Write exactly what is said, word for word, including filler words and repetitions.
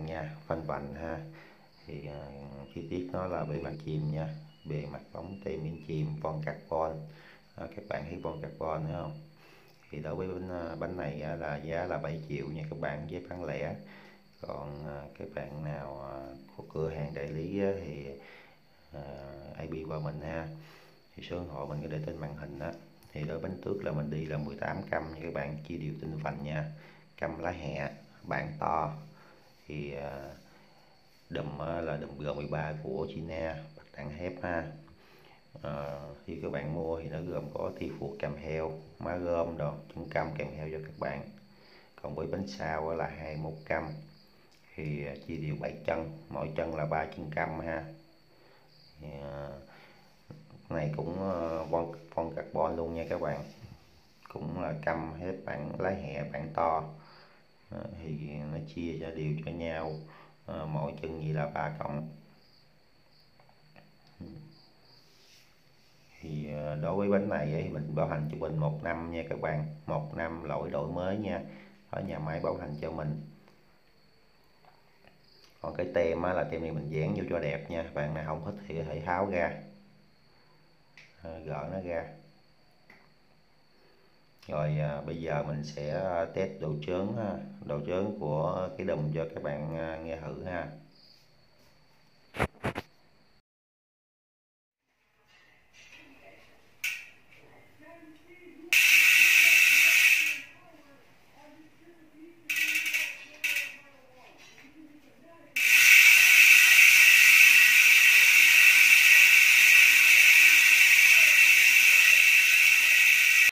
bạn nha, phanh vành ha, thì chi tiết nó là bề mặt chìm nha, bề mặt bóng tay miếng chìm von carbon. À, các bạn thấy von carbon thấy không? Thì đối với bánh, bánh này là giá là bảy triệu nha các bạn với bán lẻ. Còn các bạn nào có cửa hàng đại lý thì i pê qua mình ha, thì số điện thoại mình có để trên màn hình đó. Thì đối bánh tước là mình đi là mười tám cam nha các bạn, chia đều tinh vành nha, cam lá hẹ, bạn to. Thì đùm là đùm G mười ba của China, bạc đẳng thép ha. À, khi các bạn mua thì nó gồm có thi phụ kèm heo, má gom đồ, chân cam kèm heo cho các bạn. Còn với bánh sau là hai mươi mốt cam, thì chia đều bảy chân, mỗi chân là ba chân cam ha. À, này cũng von von carbon luôn nha các bạn, cũng là cam hết bạn lá hẹ, bạn to. À, thì nó chia ra đều cho nhau, à, mỗi chân gì là ba cộng. Thì đối với bánh này ấy, mình bảo hành trung bình một năm nha các bạn, một năm lỗi đổi mới nha, ở nhà máy bảo hành cho mình. Còn cái tem á, là tem này mình dán vô cho đẹp nha, bạn nào không thích thì có thể tháo ra, gỡ nó ra. Rồi à, bây giờ mình sẽ test độ trớn, độ trớn của cái đùm cho các bạn nghe thử ha.